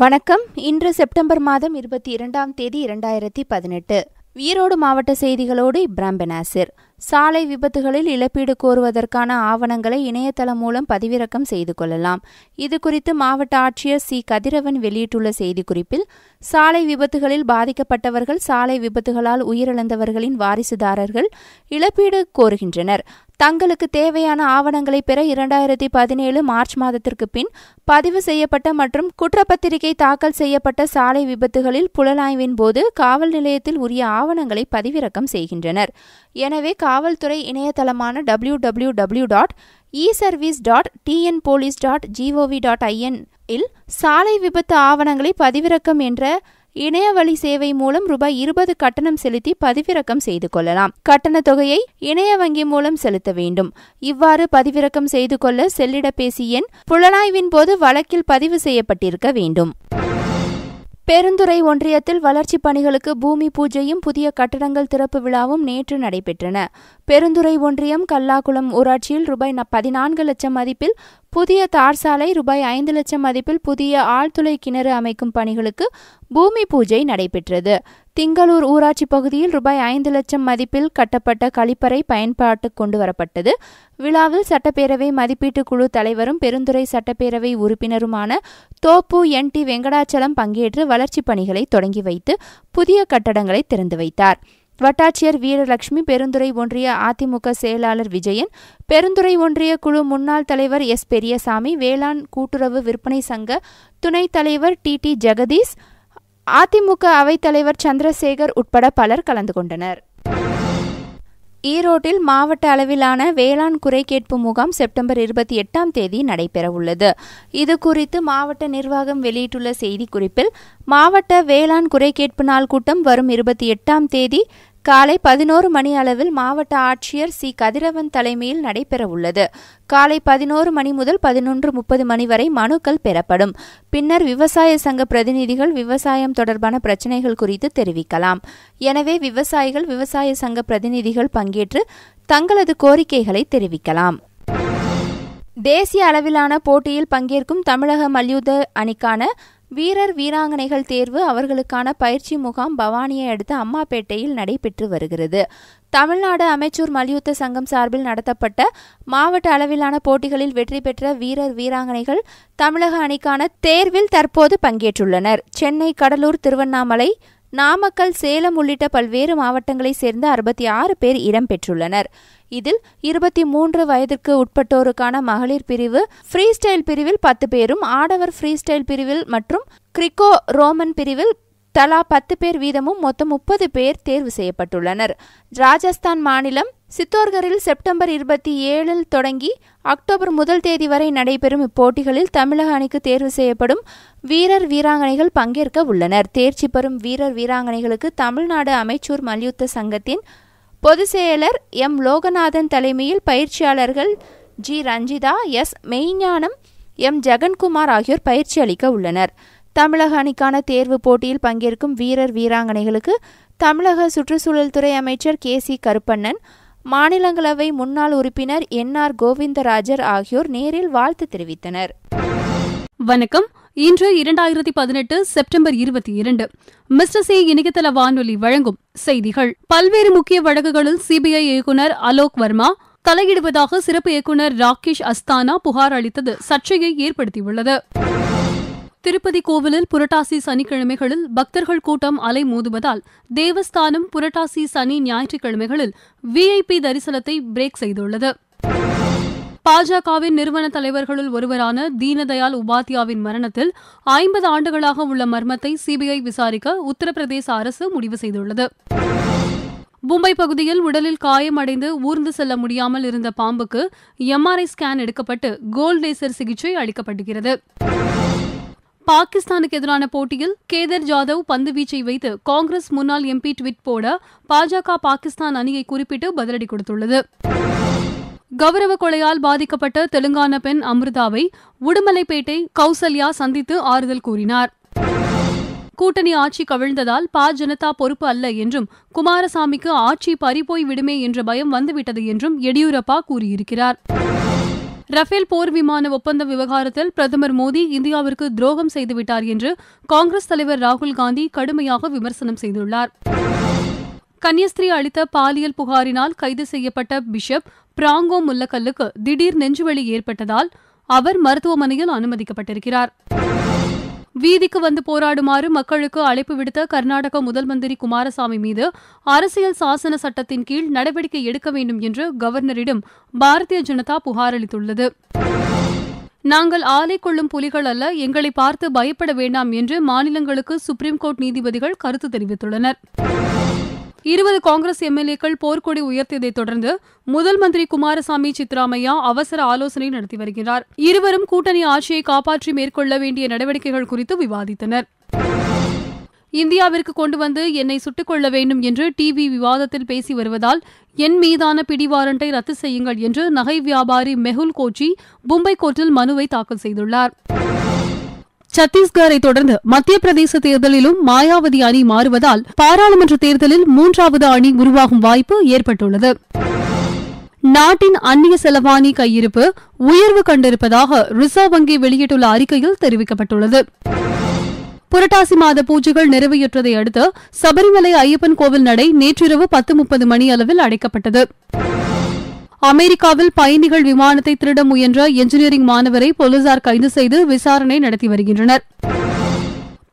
வணக்கம். இன்று செப்டம்பர் மாதம் 22 2018. ஈரோடு மாவட்ட செய்திகளோடு இப்ராம் பெனாசிர். சாலை விபத்துகளில் இழப்பீடு கோருவதற்கான ஆவணங்களை இணையதளம் மூலம் பதிவிறக்கம் செய்து கொள்ளலாம். இதுகுறித்து மாவட்ட ஆட்சியர் சி. கதிரவன் வெளியிட்டுள்ள செய்திக்குறிப்பில், சாலை விபத்துகளில் பாதிக்கப்பட்டவர்கள், சாலை விபத்துகளால் உயிரிழந்தவர்களின் வாரிசுதாரர்கள் இழப்பீடு கோருகின்றனர். தங்களுக்கு தேவையான ஆவணங்களை பெற 2017 மார்ச் மாதத்திற்கு பின் பதிவு செய்யப்பட்ட மற்றும் குற்றப்பத்திரிகை தாக்கல் செய்யப்பட்ட சாலை விபத்துகளில் புலனாய்வின் போது காவல் நிலையத்தில் உரிய ஆவணங்களை பதிவிறக்கம் செய்கின்றனர். எனவே காவல்துறை இணையதளமான www.eservice.tnpolice.gov.in இல் சாலை விபத்து ஆவணங்களை பதிவிறக்கம் என்ற இணையவழி சேவை மூலம் ரூபாய் 20 கட்டணம் செலுத்தி பதிவிறக்கம் செய்து கொள்ளலாம். கட்டண தொகையை இணைய வங்கி மூலம் செலுத்த வேண்டும். இவ்வாறு பதிவிறக்கம் செய்து கொள்ள செல்லிடப்பேசி எண் புலனாய்வின் போது வழக்கில் பதிவு செய்யப்பட்டிருக்க வேண்டும். பெருந்துறை ஒன்றியத்தில் வளர்ச்சிப் பணிகளுக்கு பூமி பூஜையும் புதிய கட்டடங்கள் திறப்பு விழாவும் நேற்று நடைபெற்றன. பெருந்துறை ஒன்றியம் கல்லாக்குளம் ஊராட்சியில் ரூபாய் 14 லட்சம் மதிப்பில் புதிய தார் சாலை, ரூபாய் 5 லட்சம் மதிப்பில் புதிய ஆழ்துளை கிணறு அமைக்கும் பணிகளுக்கு பூமி பூஜை நடைபெற்றது. திங்களூர் ஊராட்சி பகுதியில் ரூபாய் 5 லட்சம் மதிப்பில் கட்டப்பட்ட கழிப்பறை பயன்பாட்டுக்கு கொண்டுவரப்பட்டது. விழாவில் சட்டப்பேரவை மதிப்பீட்டு குழு தலைவரும் பெருந்துறை சட்டப்பேரவை உறுப்பினருமான தோப்பு N.T. வெங்கடாச்சலம் பங்கேற்று வளர்ச்சிப் பணிகளை தொடங்கி வைத்து புதிய கட்டடங்களை திறந்து வைத்தார். வட்டாட்சியர் வீர லட்சுமி, பெருந்துறை ஒன்றிய அதிமுக செயலாளர் விஜயன், பெருந்துறை ஒன்றிய குழு முன்னாள் தலைவர் S. பெரியசாமி, வேளாண் கூட்டுறவு விற்பனை சங்க துணைத் தலைவர் T.T. ஜகதீஷ், அதிமுக அவைத்தலைவர் சந்திரசேகர் உட்பட பலர் கலந்து கொண்டனர். ஈரோட்டில் மாவட்ட அளவிலான வேளாண் குறை கேட்பு முகாம் செப்டம்பர் 28 நடைபெறவுள்ளது. இதுகுறித்து மாவட்ட நிர்வாகம் வெளியிட்டுள்ள செய்திக்குறிப்பில், மாவட்ட வேளாண் குறை கேட்பு நாள் கூட்டம் வரும் 28 காலை 11 மணி அளவில் மாவட்ட ஆட்சியர் சி. கதிரவன் தலைமையில் நடைபெறவுள்ளது. காலை 11 மணி முதல் 11:30 மணி வரை மனுக்கள் பெறப்படும். பின்னர் விவசாய சங்க பிரதிநிதிகள் விவசாயம் தொடர்பான பிரச்சினைகள் குறித்து தெரிவிக்கலாம். எனவே விவசாயிகள், விவசாய சங்க பிரதிநிதிகள் பங்கேற்று தங்களது கோரிக்கைகளை தெரிவிக்கலாம். தேசிய அளவிலான போட்டியில் பங்கேற்கும் தமிழக மல்யுத்த அணிக்கான வீரர் வீராங்கனைகள் தேர்வு, அவர்களுக்கான பயிற்சி முகாம் பவானியை அடுத்த அம்மாப்பேட்டையில் நடைபெற்று வருகிறது. தமிழ்நாடு அமெச்சூர் மல்யுத்த சங்கம் சார்பில் நடத்தப்பட்ட மாவட்ட அளவிலான போட்டிகளில் வெற்றி பெற்ற வீரர் வீராங்கனைகள் தமிழக அணிக்கான தேர்வில் தற்போது பங்கேற்றுள்ளனர். சென்னை, கடலூர், திருவண்ணாமலை, நாமக்கல், சேலம் உள்ளிட்ட பல்வேறு மாவட்டங்களைச் சேர்ந்த 66 பேர் இடம்பெற்றுள்ளனர். இதில் 23 வயதிற்கு உட்பட்டோருக்கான மகளிர் பிரிவு, ஃப்ரீ ஸ்டைல் பிரிவில் 10 பேரும், ஆடவர் ஃப்ரீ ஸ்டைல் பிரிவில் மற்றும் கிரிக்கோ ரோமன் பிரிவில் தலா 10 பேர் வீதமும் மொத்தம் 30 பேர் தேர்வு செய்யப்பட்டுள்ளனர். ராஜஸ்தான் மாநிலம் சித்தோர்கரில் செப்டம்பர் 27 தொடங்கி அக்டோபர் 1 வரை நடைபெறும் இப்போட்டிகளில் தமிழக அணிக்கு தேர்வு செய்யப்படும் வீரர் வீராங்கனைகள் பங்கேற்க உள்ளனர். தேர்ச்சி பெறும் வீரர் வீராங்கனைகளுக்கு தமிழ்நாடு அமெச்சூர் மல்யுத்த சங்கத்தின் பொதுச் செயலர் M. லோகநாதன் தலைமையில் பயிற்சியாளர்கள் G. ரஞ்சிதா, S. மெய்ஞானம், M. ஜகன் குமார் ஆகியோர் பயிற்சி அளிக்க உள்ளனர். தமிழக அணிக்கான தேர்வு போட்டியில் பங்கேற்கும் வீரர் வீராங்கனைகளுக்கு தமிழக சுற்றுச்சூழல் துறை அமைச்சர் KC கருப்பண்ணன், மாநிலங்களவை முன்னாள் உறுப்பினர் NR கோவிந்தராஜர் ஆகியோர் நேரில் வாழ்த்து தெரிவித்தனர். வணக்கம். இன்று 2018 செப்டம்பர் 22. மிஸ்டர் சே இணையதள வானொலி வழங்கும் செய்திகள். பல்வேறு முக்கிய வழக்குகளில் CBI இயக்குநர் அலோக் வர்மா தலையிடுவதாக சிறப்பு இயக்குநர் ராகேஷ் அஸ்தானா புகார் அளித்தது சர்ச்சையை ஏற்படுத்தியுள்ளது. திருப்பதி கோவிலில் புரட்டாசி சனிக்கிழமைகளில் பக்தர்கள் கூட்டம் அலைமோதுவதால் தேவஸ்தானம் புரட்டாசி சனி ஞாயிற்றுக்கிழமைகளில் VIP தரிசனத்தை பிரேக் செய்துள்ளது. பாஜகவின் நிறுவன தலைவர்களில் ஒருவரான தீனதயாள் உபாத்யாவின் மரணத்தில் 50 ஆண்டுகளாக உள்ள மர்மத்தை CBI விசாரிக்க உத்தரப்பிரதேச அரசு முடிவு செய்துள்ளது. மும்பை பகுதியில் உடலில் காயமடைந்து ஊர்ந்து செல்ல முடியாமல் இருந்த பாம்புக்கு MRI ஸ்கேன் எடுக்கப்பட்டு கோல்ட் லேசர் சிகிச்சை அளிக்கப்படுகிறது. பாகிஸ்தானுக்கு எதிரான போட்டியில் கேதர் ஜாதவ் பந்து வீச்சை வைத்து காங்கிரஸ் முன்னாள் MP ட்வீட் போட பாஜக பாகிஸ்தான் அணியை குறிப்பிட்டு பதிலடி கொடுத்துள்ளது. கௌரவ கொலையால் பாதிக்கப்பட்ட தெலுங்கானா பெண் அமிர்தாவை உடுமலைப்பேட்டை கௌசல்யா சந்தித்து ஆறுதல் கூறினார். கூட்டணி ஆட்சி கவிழ்ந்ததால் ஜனதா பொறுப்பு அல்ல என்றும், குமாரசாமிக்கு ஆட்சி பறிபோய் விடுமே என்ற பயம் வந்துவிட்டது என்றும் எடியூரப்பா கூறியிருக்கிறார். ரஃபேல் போர் விமான ஒப்பந்த விவகாரத்தில் பிரதமர் மோடி இந்தியாவிற்கு துரோகம் செய்துவிட்டார் என்று காங்கிரஸ் தலைவர் ராகுல் காந்தி கடுமையாக விமர்சனம் செய்துள்ளார். கன்னியஸ்திரீ அளித்த பாலியல் புகாரினால் கைது செய்யப்பட்ட பிஷப் பிராங்கோ முல்லக்கல்லுக்கு திடீர் நெஞ்சுவலி ஏற்பட்டதால் அவர் மருத்துவமனையில் அனுமதிக்கப்பட்டிருக்கிறார். வீதிக்கு வந்து போராடுமாறு மக்களுக்கு அழைப்பு விடுத்த கர்நாடக முதல் மந்திரி குமாரசாமி மீது அரசியல் சாசன சட்டத்தின் கீழ் நடவடிக்கை எடுக்க வேண்டும் என்று கவர்னரிடம் பாரதிய ஜனதா புகார் அளித்துள்ளது. நாங்கள் ஆலை கொள்ளும் புலிகள் அல்ல, எங்களை பார்த்து பயப்பட வேண்டாம் என்று மாநிலங்களுக்கு சுப்ரீம் கோர்ட் நீதிபதிகள் கருத்து தெரிவித்துள்ளனர். 20 காங்கிரஸ் எம்எல்ஏக்கள் போர்க்கொடி உயர்த்தியதைத் தொடர்ந்து முதல் மந்திரி குமாரசாமி சித்தராமையா அவசர ஆலோசனை நடத்தி வருகிறார். இருவரும் கூட்டணி ஆட்சியை காப்பாற்றி மேற்கொள்ள வேண்டிய நடவடிக்கைகள் குறித்து விவாதித்தனர். இந்தியாவிற்கு கொண்டு வந்து என்னை சுட்டுக் கொள்ள வேண்டும் என்று டிவி விவாதத்தில் பேசி வருவதால் என் மீதான பிடி வாரண்டை ரத்து செய்யுங்கள் என்று நகை வியாபாரி மெகுல் கோச்சி மும்பை கோர்ட்டில் மனுவை தாக்கல் செய்துள்ளார். சத்தீஸ்கரை தொடர்ந்து மத்திய பிரதேச தேர்தலிலும் மாயாவதி அணி மாறுவதால் பாராளுமன்ற தேர்தலில் 3வது அணி உருவாகும் வாய்ப்பு ஏற்பட்டுள்ளது. நாட்டின் அந்நிய செலவாணி கையிருப்பு உயர்வு கண்டிருப்பதாக ரிசர்வ் வங்கி வெளியிட்டுள்ள அறிக்கையில் தெரிவிக்கப்பட்டுள்ளது. புரட்டாசி மாத பூஜைகள் நிறைவேற்றதை அடுத்து சபரிமலை ஐயப்பன் கோவில் நடை நேற்றிரவு 10:30 அளவில் அடைக்கப்பட்டது. அமெரிக்காவில் பயணிகள் விமானத்தை திருட முயன்ற என்ஜினியரிங் மாணவரை போலீசார் கைது செய்து விசாரணை நடத்தி வருகின்றனர்.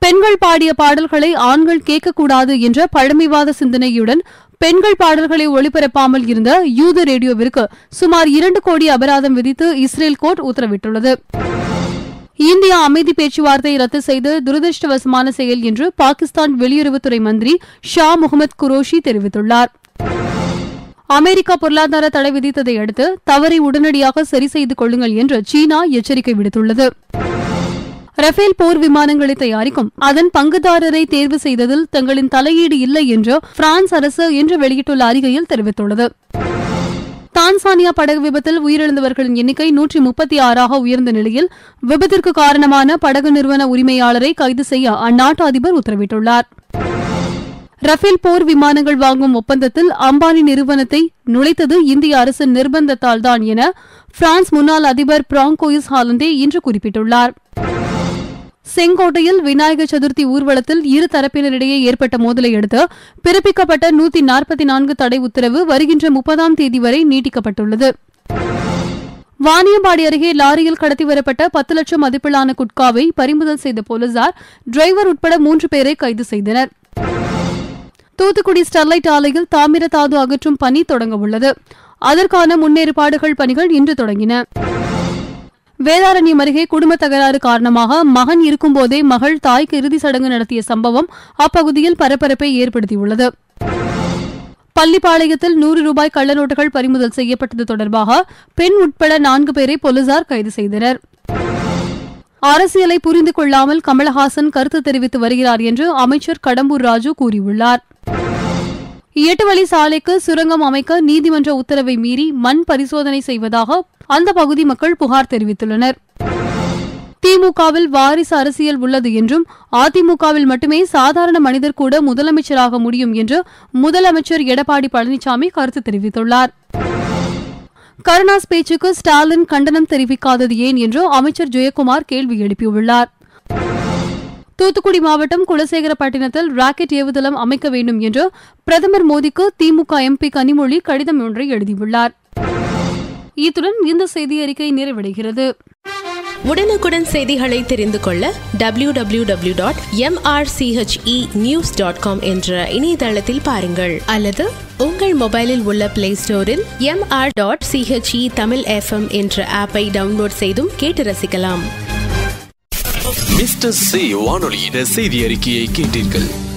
பெண்கள் பாடிய பாடல்களை ஆண்கள் கேட்கக்கூடாது என்ற பழமைவாத சிந்தனையுடன் பெண்கள் பாடல்களை ஒளிபரப்பாமல் இருந்த யூத ரேடியோவிற்கு சுமார் 2 கோடி அபராதம் விதித்து இஸ்ரேல் கோர்ட் உத்தரவிட்டுள்ளது. இந்தியா அமைதி பேச்சுவார்த்தையை ரத்து செய்து துரதிருஷ்டவசமான செயல் என்று பாகிஸ்தான் வெளியுறவுத்துறை மந்திரி ஷா முகமது குரோஷி தெரிவித்துள்ளார். அமெரிக்கா பொருளாதார தடை விதித்ததை அடுத்து தவறை உடனடியாக சரி செய்து கொள்ளுங்கள் என்று சீனா எச்சரிக்கை விடுத்துள்ளது. ரஃபேல் போர் விமானங்களை தயாரிக்கும் அதன் பங்குதாரரை தேர்வு செய்ததில் தங்களின் தலையீடு இல்லை என்று பிரான்ஸ் அரசு இன்று வெளியிட்டுள்ள அறிக்கையில் தெரிவித்துள்ளது. டான்சானியா படகு விபத்தில் உயிரிழந்தவர்களின் எண்ணிக்கை 136 உயர்ந்த நிலையில் விபத்திற்கு காரணமான படகு நிறுவன உரிமையாளரை கைது செய்ய அந்நாட்டு அதிபர் உத்தரவிட்டுள்ளார். ரஃபேல் போர் விமானங்கள் வாங்கும் ஒப்பந்தத்தில் அம்பானி நிறுவனத்தை நுழைத்தது இந்திய அரசின் நிர்பந்தத்தால் தான் என பிரான்ஸ் முன்னாள் அதிபர் பிராங்கோயிஸ் ஹாலண்டே இன்று குறிப்பிட்டுள்ளார். செங்கோட்டையில் விநாயகர் சதுர்த்தி ஊர்வலத்தில் இரு தரப்பினரிடையே ஏற்பட்ட மோதலை அடுத்து பிறப்பிக்கப்பட்ட 144 தடை உத்தரவு வருகின்ற 30ஆம் தேதி வரை நீட்டிக்கப்பட்டுள்ளது. வாணியம்பாடி அருகே லாரியில் கடத்தி வரப்பட்ட 10 லட்சம் மதிப்பிலான குட்காவை பறிமுதல் செய்த போலீசார் டிரைவர் உட்பட 3 பேரை கைது செய்தனர். தூத்துக்குடி ஸ்டெர்லைட் ஆலையில் தாமிர தாது அகற்றும் பணி தொடங்க உள்ளது. அதற்கான முன்னேற்பாடுகள் பணிகள் இன்று தொடங்கின. வேதாரண்யம் அருகே குடும்ப தகராறு காரணமாக மகன் இருக்கும்போதே மகள் தாய்க்கு இறுதி சடங்கு நடத்திய சம்பவம் அப்பகுதியில் பரபரப்பை ஏற்படுத்தியுள்ளது. பள்ளிப்பாளையத்தில் 100 ரூபாய் கள்ளநோட்டுகள் பறிமுதல் செய்யப்பட்டது தொடர்பாக பெண் உட்பட 4 பேரை போலீசார் கைது செய்தனர். அரசியலை புரிந்து கொள்ளாமல் கமல்ஹாசன் கருத்து தெரிவித்து வருகிறார் என்று அமைச்சர் கடம்பூர் ராஜு கூறியுள்ளார். 8 வழி சாலைக்கு சுரங்கம் அமைக்க நீதிமன்ற உத்தரவை மீறி மண் பரிசோதனை செய்வதாக அந்த பகுதி மக்கள் புகார் தெரிவித்துள்ளனர். திமுகவில் வாரிசு அரசியல் உள்ளது என்றும் அதிமுகவில் மட்டுமே சாதாரண மனிதர் கூட முதலமைச்சராக முடியும் என்று முதலமைச்சர் எடப்பாடி பழனிசாமி கருத்து தெரிவித்துள்ளார். கருணாஸ் பேச்சுக்கு ஸ்டாலின் கண்டனம் தெரிவிக்காதது ஏன் என்று அமைச்சர் ஜெயக்குமார் கேள்வி எழுப்பியுள்ளார். தூத்துக்குடி மாவட்டம் குலசேகரப்பட்டினத்தில் ராக்கெட் ஏவுதளம் அமைக்க வேண்டும் என்று பிரதமர் மோடிக்கு திமுக எம்பி கனிமொழி கடிதம் ஒன்றை எழுதியுள்ளார். இத்துடன் இந்த செய்தி அறிக்கை நிறைவடைகிறது. உடனுக்குடன் செய்திகளை தெரிந்து கொள்ள www.mrchenews.com என்ற இணையதளத்தில் பாருங்கள் அல்லது உங்கள் மொபைலில் உள்ள பிளே ஸ்டோரில் mr.che தமிழ் FM என்ற ஆப்பை டவுன்லோட் செய்தும் கேட்டு ரசிக்கலாம். மிஸ்டர் சே வானொலியின் செய்தி அறிக்கையை கேட்டீர்கள்.